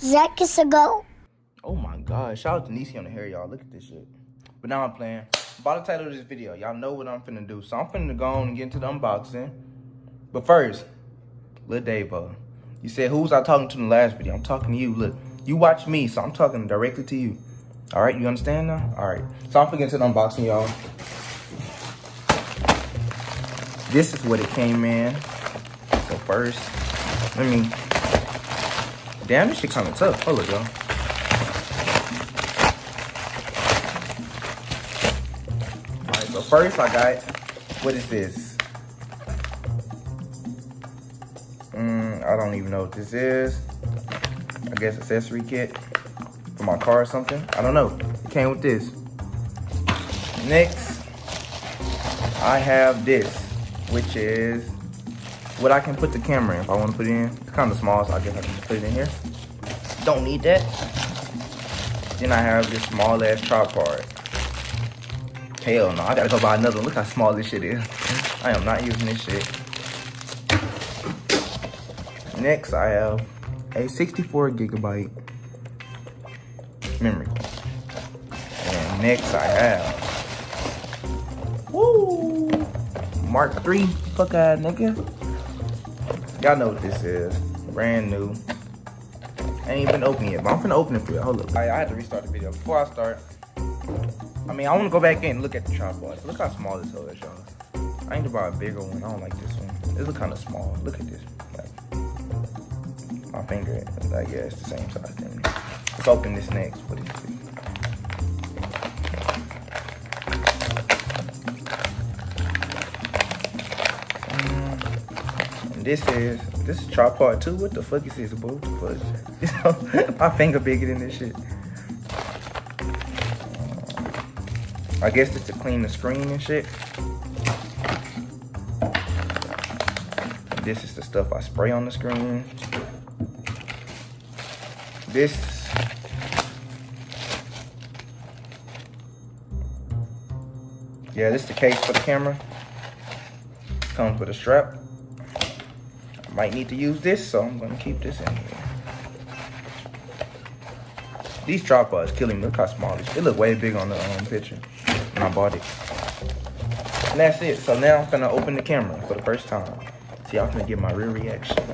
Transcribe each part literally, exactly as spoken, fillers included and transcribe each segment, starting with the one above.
Zech is a go. Oh my God. Shout out to Niecy on the hair, y'all. Look at this shit. But now I'm playing. By the title of this video, y'all know what I'm finna do. So I'm finna go on and get into the unboxing. But first, Lil Davo. You said, who was I talking to in the last video? I'm talking to you. Look, you watch me, so I'm talking directly to you. All right, you understand now? All right. So I'm finna get into the unboxing, y'all. This is what it came in. So first, let me... Damn, this shit kind of tough. Hold it, y'all. Alright, so first I got, what is this? Mm, I don't even know what this is. I guess accessory kit for my car or something. I don't know. It came with this. Next, I have this, which is what I can put the camera in if I want to put it in. It's kind of small, so I guess I can just put it in here. Don't need that. Then I have this small ass tripod. Hell no, I gotta go buy another one. Look how small this shit is. I am not using this shit. Next, I have a sixty-four gigabyte memory. And next, I have, woo, Mark three. Fuck out, nigga. Y'all know what this is. Brand new. I ain't even open yet, but I'm finna open it for y'all. Hold up. I, I had to restart the video. Before I start, I mean, I wanna go back in and look at the tripod. So look how small this hole is, y'all. I need to buy a bigger one. I don't like this one. This look kinda small. Look at this. Like, my finger, like, yeah, it's the same size thing. Let's open this next. What is this? Um, This is, this is tripod too. What the fuck is this, boo? What the fuck? My finger bigger than this shit. I guess it's to clean the screen and shit. This is the stuff I spray on the screen. This. Yeah, this is the case for the camera. Comes with a strap. Might need to use this, so I'm gonna keep this in here. These tripods killing me. Look how small this. It look way big on the um, picture when I bought it. And that's it. So now I'm gonna open the camera for the first time. See, I'm gonna get my real reaction.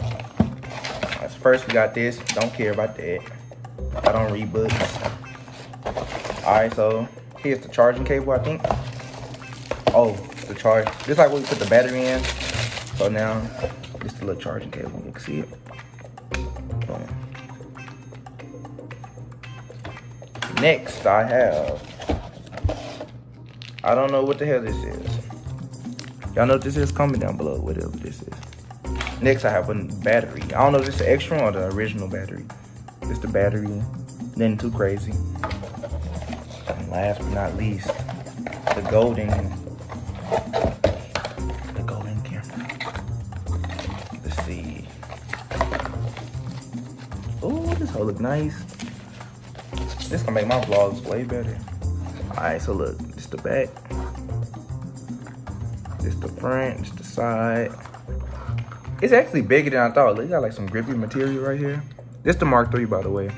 Right, so first, we got this. Don't care about that. I don't read books. All right, so here's the charging cable, I think. Oh. The charge, just like when we put the battery in. So now it's the little charging cable. You can see it. Boom. Next, I have. I don't know what the hell this is. Y'all know what this is? Comment down below whatever this is. Next, I have a battery. I don't know if this is the extra one or the original battery. Just the battery. Nothing too crazy. And last but not least, the golden. The golden camera. Let's see. Oh, this whole look nice. This gonna make my vlogs way better. All right, so look, this the back, this the front, this the side. It's actually bigger than I thought. Look, it got like some grippy material right here. This the Mark three, by the way.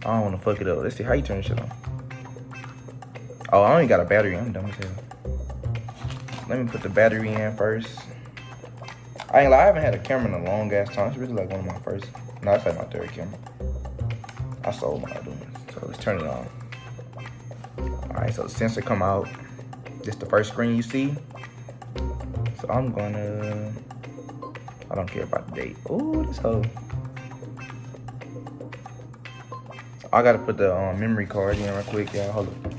I don't wanna fuck it up. Let's see how you turn this shit on. Oh, I only got a battery. I'm dumb as hell. Let me put the battery in first. I ain't like, I haven't had a camera in a long ass time. It's really like one of my first. No, it's like my third camera. I sold my other one. So let's turn it on. All right, so the sensor come out. This the first screen you see. So I'm gonna, I don't care about the date. Oh, this hoe. I gotta put the um, memory card in real quick, y'all. Hold up.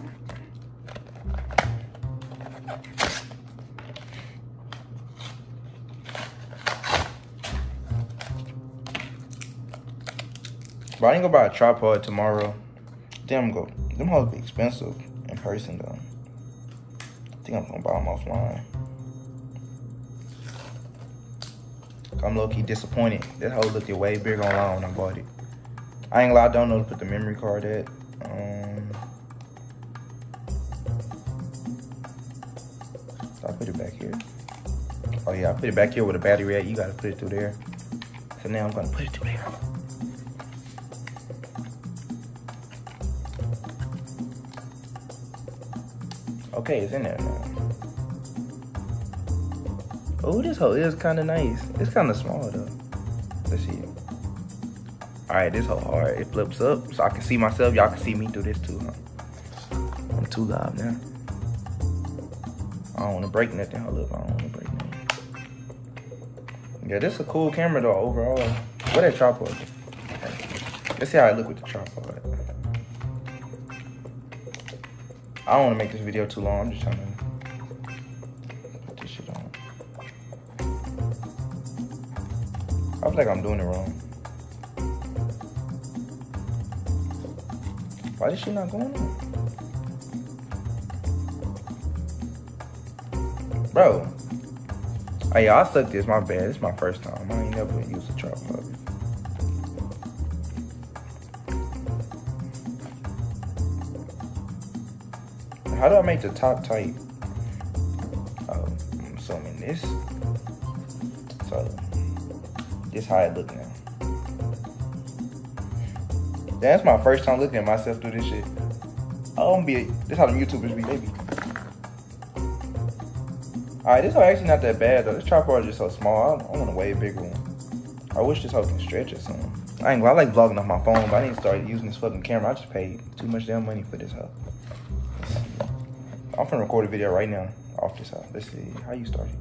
But I ain't gonna buy a tripod tomorrow. Damn, go. Them hoes be expensive in person though. I think I'm gonna buy them offline. I'm low key disappointed. That hoe looked way bigger online when I bought it. I ain't gonna lie, I don't know to put the memory card at. Um, I put it back here. Oh yeah, I put it back here with a battery at. You gotta put it through there. So now I'm gonna put it through there. Okay, it's in there now. Oh, this hole is kind of nice. It's kind of small though. Let's see. All right, this hole hard. It flips up so I can see myself. Y'all can see me through this too, huh? I'm too loud now. I don't want to break nothing. Hold up, I don't want to break nothing. Yeah, this is a cool camera though overall. Where that tripod? Let's see how I look with the tripod. I don't want to make this video too long. I'm just trying to put this shit on. I feel like I'm doing it wrong. Why this shit not going on? Bro. Oh yeah, I suck this, my bad. It's my first time. I ain't never used a tripod. How do I make the top tight? Oh, I'm assuming this. So, this how it look now. That's my first time looking at myself through this shit. I don't be, this how them YouTubers be, they be. All right, this hoe actually not that bad though. This tripod is just so small. I, I want a way bigger one. I wish this hoe can stretch or something. I ain't gonna, I like vlogging off my phone, but I need to start using this fucking camera. I just paid too much damn money for this hoe. I'm finna record a video right now off this side. Let's see how you start it.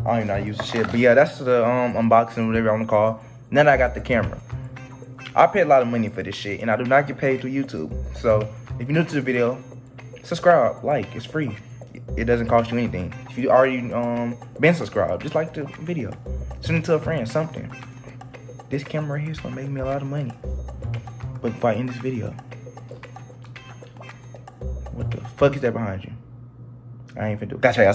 I don't even know how to use the shit. But yeah, that's the um, unboxing, whatever you want to call. Now that I got the camera. I paid a lot of money for this shit, and I do not get paid through YouTube. So if you're new to the video, subscribe, like, it's free. It doesn't cost you anything. If you already um, been subscribed, just like the video. Send it to a friend, something. This camera right here is gonna make me a lot of money. But if I end this video, what the fuck is that behind you? I ain't even do it. Gotcha, guys.